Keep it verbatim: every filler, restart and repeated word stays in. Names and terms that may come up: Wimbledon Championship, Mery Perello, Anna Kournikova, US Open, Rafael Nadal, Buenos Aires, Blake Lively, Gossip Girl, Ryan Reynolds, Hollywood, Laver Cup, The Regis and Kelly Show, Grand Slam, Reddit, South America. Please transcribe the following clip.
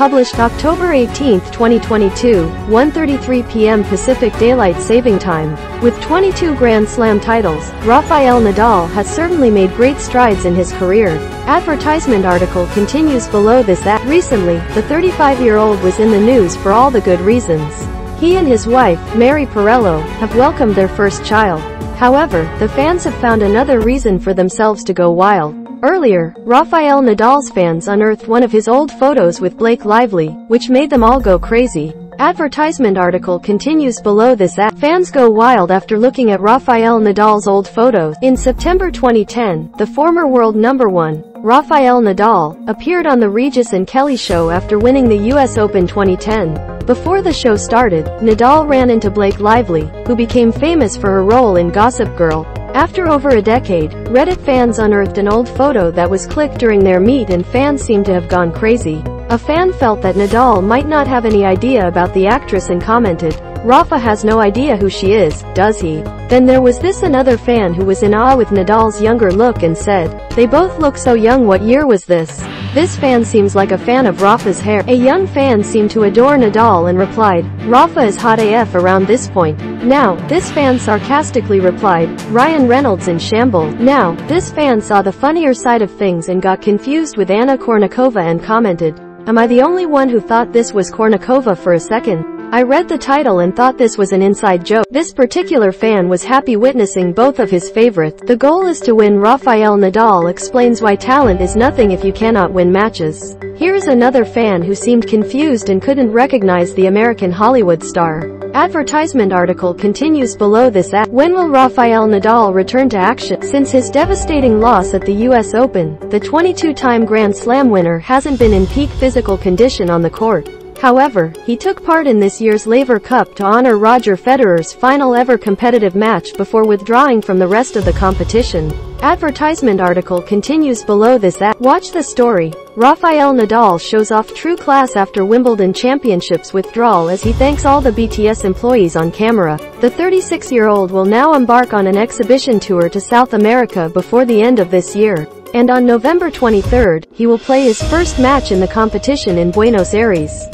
published October eighteenth twenty twenty-two, one thirty-three p m Pacific Daylight Saving Time. With twenty-two Grand Slam titles, Rafael Nadal has certainly made great strides in his career. Advertisement article continues below this that recently, the thirty-five-year-old was in the news for all the good reasons. He and his wife, Mery Perello, have welcomed their first child. However, the fans have found another reason for themselves to go wild. Earlier, Rafael Nadal's fans unearthed one of his old photos with Blake Lively, which made them all go crazy. Advertisement article continues below this that fans go wild after looking at Rafael Nadal's old photos. In September twenty ten, the former world number one, Rafael Nadal, appeared on The Regis and Kelly Show after winning the U S Open twenty ten. Before the show started, Nadal ran into Blake Lively, who became famous for her role in Gossip Girl. After over a decade, Reddit fans unearthed an old photo that was clicked during their meet, and fans seemed to have gone crazy. A fan felt that Nadal might not have any idea about the actress and commented, "Rafa has no idea who she is, does he?" Then there was this another fan who was in awe with Nadal's younger look and said, "They both look so young. What year was this? This fan seems like a fan of Rafa's hair." A young fan seemed to adore Nadal and replied, "Rafa is hot A F around this point." Now, this fan sarcastically replied, "Ryan Reynolds in shambles." Now, this fan saw the funnier side of things and got confused with Anna Kournikova and commented, "Am I the only one who thought this was Kournikova for a second? I read the title and thought this was an inside joke." This particular fan was happy witnessing both of his favorites. The goal is to win. Rafael Nadal explains why talent is nothing if you cannot win matches. Here's another fan who seemed confused and couldn't recognize the American Hollywood star. Advertisement article continues below this that when will Rafael Nadal return to action? Since his devastating loss at the U S Open, the twenty-two-time Grand Slam winner hasn't been in peak physical condition on the court. However, he took part in this year's Laver Cup to honor Roger Federer's final ever competitive match before withdrawing from the rest of the competition. Advertisement article continues below this that watch the story. Rafael Nadal shows off true class after Wimbledon Championship's withdrawal as he thanks all the B T S employees on camera. The thirty-six-year-old will now embark on an exhibition tour to South America before the end of this year. And on November twenty-third, he will play his first match in the competition in Buenos Aires.